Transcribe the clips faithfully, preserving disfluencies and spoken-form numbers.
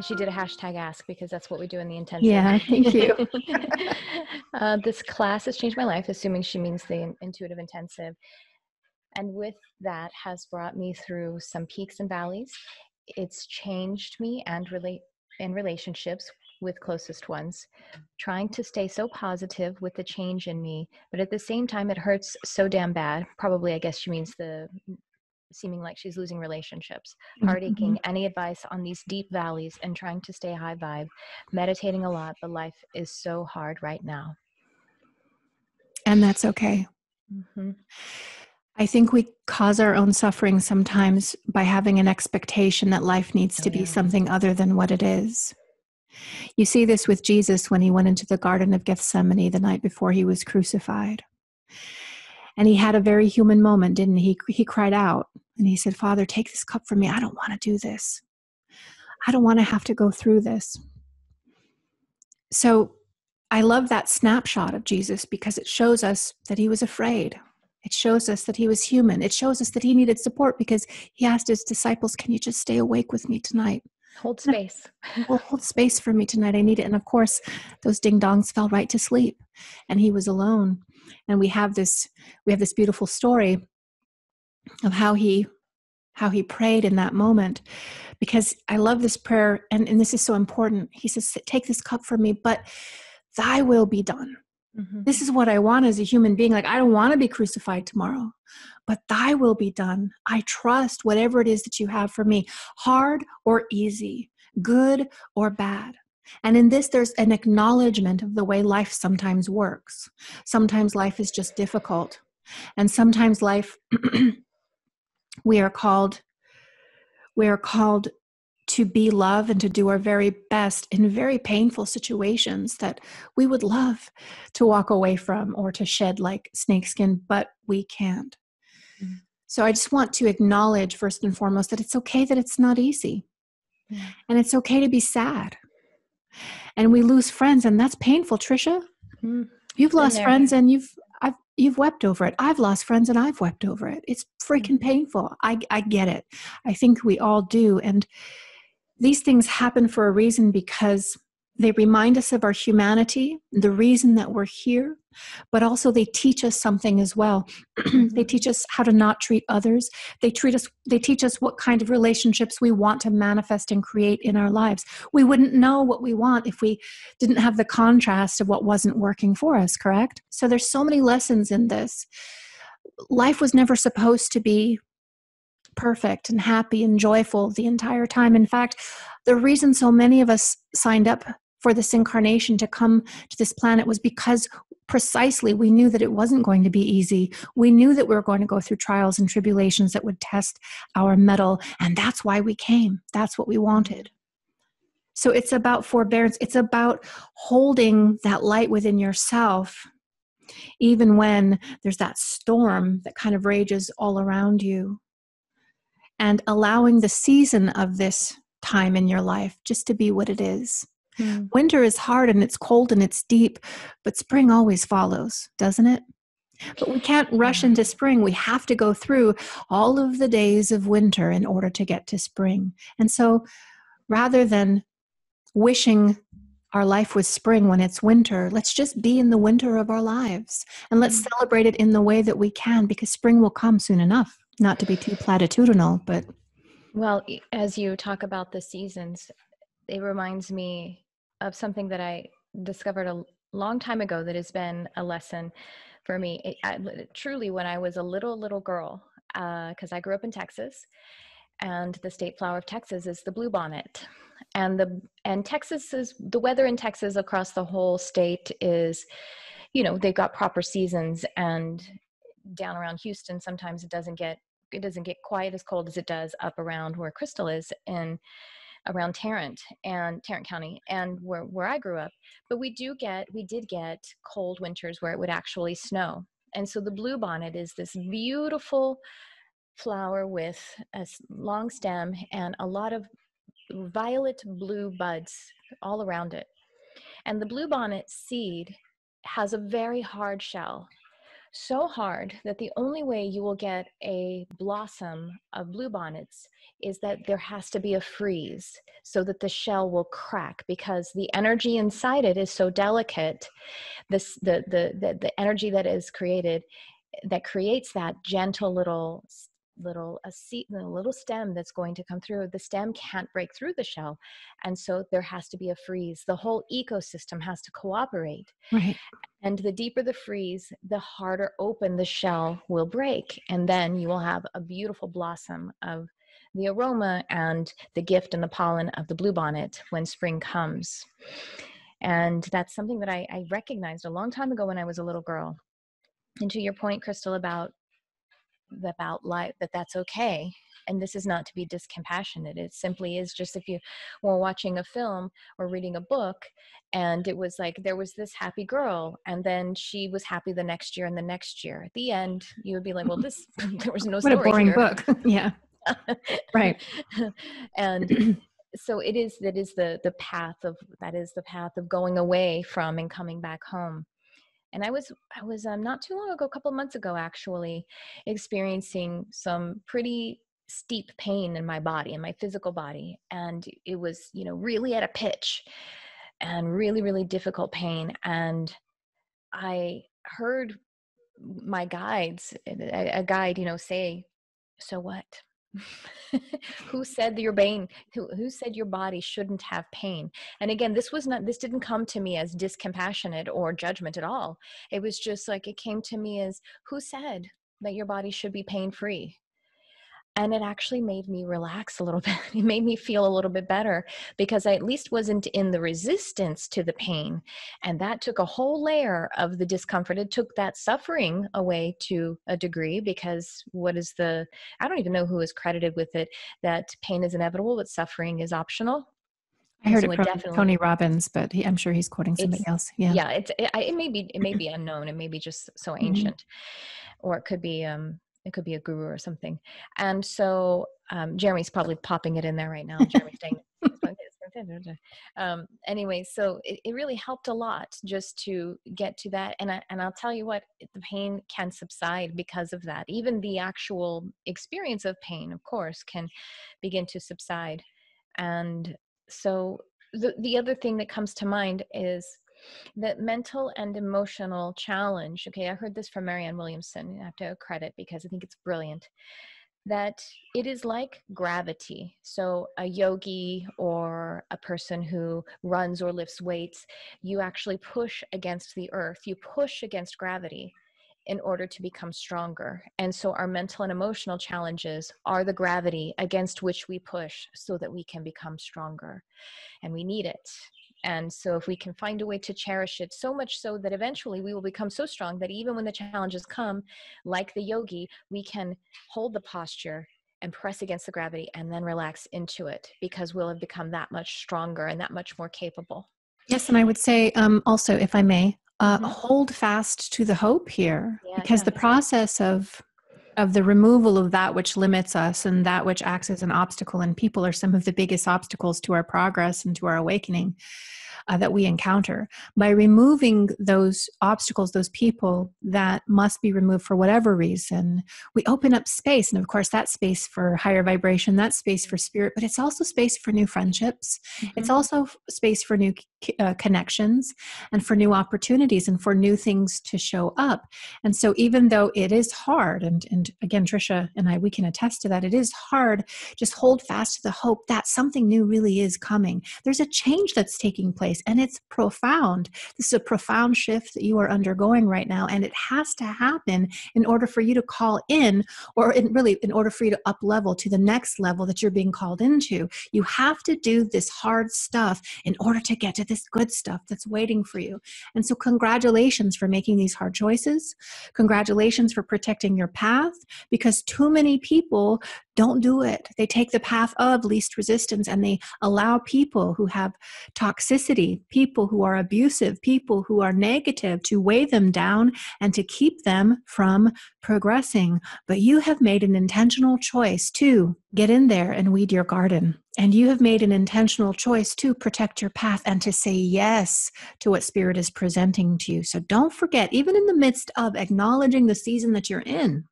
She did a hashtag ask because that's what we do in the intensive. Yeah, thank you. uh, this class has changed my life, assuming she means the intuitive intensive. And with that has brought me through some peaks and valleys. It's changed me and relate in relationships with closest ones, trying to stay so positive with the change in me, but at the same time, it hurts so damn bad. Probably, I guess she means the seeming like she's losing relationships, heart aching. Mm-hmm. Any advice on these deep valleys and trying to stay high vibe, meditating a lot, but life is so hard right now. And that's okay. Mm-hmm. I think we cause our own suffering sometimes by having an expectation that life needs oh, to be yeah. something other than what it is. You see this with Jesus when he went into the Garden of Gethsemane the night before he was crucified. And he had a very human moment, didn't he? He cried out and he said, Father, take this cup from me. I don't want to do this. I don't want to have to go through this. So I love that snapshot of Jesus because it shows us that he was afraid. It shows us that he was human. It shows us that he needed support because he asked his disciples, can you just stay awake with me tonight? Hold space. Well, hold space for me tonight. I need it. And of course, those ding dongs fell right to sleep and he was alone. And we have this, we have this beautiful story of how he, how he prayed in that moment, because I love this prayer. And, and this is so important. He says, take this cup from me, but thy will be done. Mm-hmm. This is what I want as a human being. Like, I don't want to be crucified tomorrow, but thy will be done. I trust whatever it is that you have for me, hard or easy, good or bad. And in this, there's an acknowledgement of the way life sometimes works. Sometimes life is just difficult. And sometimes life, we are called, we are called to be love and to do our very best in very painful situations that we would love to walk away from or to shed like snakeskin, but we can't. Mm-hmm. So I just want to acknowledge first and foremost that it's okay that it's not easy. Mm-hmm. And it's okay to be sad. And we lose friends, and that's painful, Tricia. Mm-hmm. You've lost there. friends and you've I've, you've wept over it. I've lost friends and I've wept over it. It's freaking painful. I, I get it. I think we all do. And these things happen for a reason because they remind us of our humanity, the reason that we're here, but also they teach us something as well. They teach us how to not treat others. They treat us, they teach us what kind of relationships we want to manifest and create in our lives. We wouldn't know what we want if we didn't have the contrast of what wasn't working for us, correct? So there's so many lessons in this. Life was never supposed to be perfect and happy and joyful the entire time. In fact, the reason so many of us signed up for this incarnation to come to this planet was because precisely we knew that it wasn't going to be easy. We knew that we were going to go through trials and tribulations that would test our mettle, and that's why we came. That's what we wanted. So it's about forbearance. It's about holding that light within yourself, even when there's that storm that kind of rages all around you. And allowing the season of this time in your life just to be what it is. Mm. Winter is hard and it's cold and it's deep, but spring always follows, doesn't it? But we can't rush into spring. We have to go through all of the days of winter in order to get to spring. And so rather than wishing our life was spring when it's winter, let's just be in the winter of our lives and let's mm. celebrate it in the way that we can, because spring will come soon enough. Not to be too platitudinal, but. Well, as you talk about the seasons, it reminds me of something that I discovered a long time ago that has been a lesson for me. It, I, truly, when I was a little, little girl, because uh, I grew up in Texas, and the state flower of Texas is the bluebonnet. And the and Texas is, the weather in Texas across the whole state is, you know, they've got proper seasons, and down around Houston, sometimes it doesn't get It doesn't get quite as cold as it does up around where Crystal is and around Tarrant and Tarrant County and where, where I grew up. But we do get, we did get cold winters where it would actually snow. And so the bluebonnet is this beautiful flower with a long stem and a lot of violet blue buds all around it. And the bluebonnet seed has a very hard shell. so hard that the only way you will get a blossom of bluebonnets is that there has to be a freeze so that the shell will crack, because the energy inside it is so delicate. This, the, the, the, the energy that is created, that creates that gentle little little a seed, the little stem that's going to come through, the stem can't break through the shell, and so there has to be a freeze. The whole ecosystem has to cooperate, right? And the deeper the freeze, the harder open the shell will break, and then you will have a beautiful blossom of the aroma and the gift and the pollen of the bluebonnet when spring comes. And that's something that I, I recognized a long time ago when I was a little girl. And to your point, Crystal, about about life, that that's okay. And this is not to be discompassionate. It simply is just, if you were watching a film or reading a book, and it was like, there was this happy girl, and then she was happy the next year and the next year. At the end, you would be like, well, this, there was no story. What a boring here. book. Yeah. Right. And so it is, that is the, the path of, that is the path of going away from and coming back home. And I was, I was um, not too long ago, a couple of months ago, actually experiencing some pretty steep pain in my body, in my physical body. And it was, you know, really at a pitch and really, really difficult pain. And I heard my guides, a guide, you know, say, so what? Who said your pain? Who, who said your body shouldn't have pain? And again, this was not, this didn't come to me as discompassionate or judgment at all. It was just like, it came to me as, who said that your body should be pain-free? And it actually made me relax a little bit. It made me feel a little bit better, because I at least wasn't in the resistance to the pain. And that took a whole layer of the discomfort. It took that suffering away to a degree, because what is the, I don't even know who is credited with it, that pain is inevitable, but suffering is optional. I heard so it from it Tony Robbins, but he, I'm sure he's quoting somebody else. Yeah, yeah. It's, it, it may be, it may be unknown. It may be just so ancient, mm-hmm. or it could be, um, it could be a guru or something. And so um, Jeremy's probably popping it in there right now. Jeremy's saying, um, anyway, so it, it really helped a lot just to get to that. And, I, and I'll tell you what, the pain can subside because of that. Even the actual experience of pain, of course, can begin to subside. And so the, the other thing that comes to mind is that mental and emotional challenge. Okay, I heard this from Marianne Williamson. I have to credit, because I think it's brilliant, that it is like gravity. So a yogi or a person who runs or lifts weights, you actually push against the earth. You push against gravity in order to become stronger. And so our mental and emotional challenges are the gravity against which we push so that we can become stronger. And we need it. And so if we can find a way to cherish it, so much so that eventually we will become so strong that even when the challenges come, like the yogi, we can hold the posture and press against the gravity and then relax into it, because we'll have become that much stronger and that much more capable. Yes. And I would say um, also, if I may, uh, mm-hmm. hold fast to the hope here, yeah, because yeah, the yeah. process of of the removal of that which limits us and that which acts as an obstacle, and people are some of the biggest obstacles to our progress and to our awakening uh, that we encounter. By removing those obstacles, those people that must be removed for whatever reason, we open up space. And of course, that space for higher vibration, that space for spirit, but it's also space for new friendships. Mm-hmm. It's also space for new uh, connections and for new opportunities and for new things to show up. And so even though it is hard, and, and again, Tricia and I, we can attest to that. It is hard. Just hold fast to the hope that something new really is coming. There's a change that's taking place, and it's profound. This is a profound shift that you are undergoing right now, and it has to happen in order for you to call in, or in really in order for you to up level to the next level that you're being called into. You have to do this hard stuff in order to get to this good stuff that's waiting for you. And so congratulations for making these hard choices. Congratulations for protecting your path, because too many people don't do it. They take the path of least resistance, and they allow people who have toxicity negativity, people who are abusive, people who are negative, to weigh them down and to keep them from progressing. But you have made an intentional choice to get in there and weed your garden. And you have made an intentional choice to protect your path and to say yes to what Spirit is presenting to you. So don't forget, even in the midst of acknowledging the season that you're in,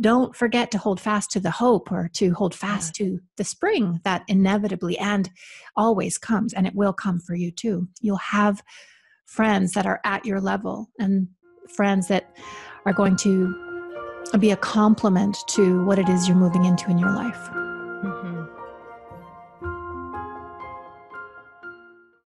don't forget to hold fast to the hope, or to hold fast to the spring that inevitably and always comes, and it will come for you too. You'll have friends that are at your level and friends that are going to be a complement to what it is you're moving into in your life.